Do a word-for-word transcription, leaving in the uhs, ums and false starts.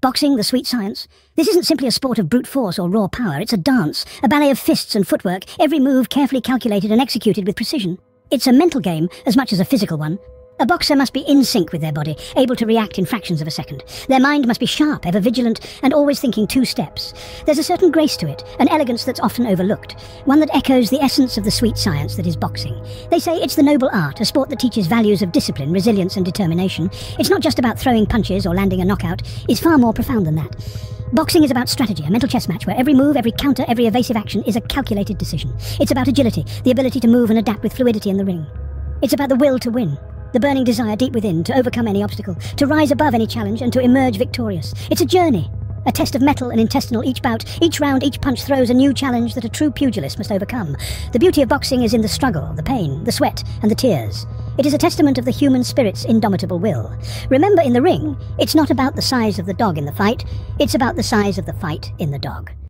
Boxing, the sweet science. This isn't simply a sport of brute force or raw power, it's a dance, a ballet of fists and footwork, every move carefully calculated and executed with precision. It's a mental game as much as a physical one. A boxer must be in sync with their body, able to react in fractions of a second. Their mind must be sharp, ever vigilant, and always thinking two steps. There's a certain grace to it, an elegance that's often overlooked, one that echoes the essence of the sweet science that is boxing. They say it's the noble art, a sport that teaches values of discipline, resilience and determination. It's not just about throwing punches or landing a knockout, it's far more profound than that. Boxing is about strategy, a mental chess match where every move, every counter, every evasive action is a calculated decision. It's about agility, the ability to move and adapt with fluidity in the ring. It's about the will to win, the burning desire deep within to overcome any obstacle, to rise above any challenge and to emerge victorious. It's a journey, a test of metal and intestinal. Each bout, each round, each punch throws a new challenge that a true pugilist must overcome. The beauty of boxing is in the struggle, the pain, the sweat and the tears. It is a testament of the human spirit's indomitable will. Remember, in the ring, it's not about the size of the dog in the fight, it's about the size of the fight in the dog.